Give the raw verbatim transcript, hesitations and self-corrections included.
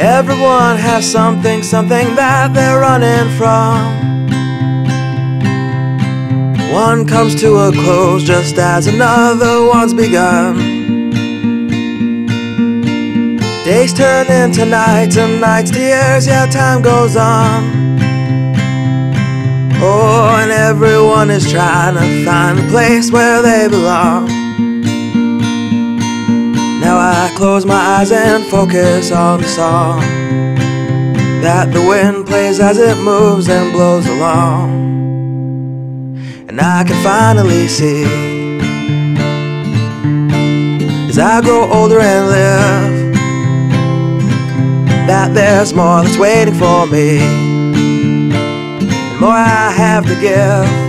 Everyone has something, something that they're running from. One comes to a close just as another one's begun. Days turn into nights and nights to years, yeah, time goes on. Oh, and everyone is trying to find a place where they belong. Now I close my eyes and focus on the song that the wind plays as it moves and blows along. And I can finally see, as I grow older and live, that there's more that's waiting for me, and more I have to give.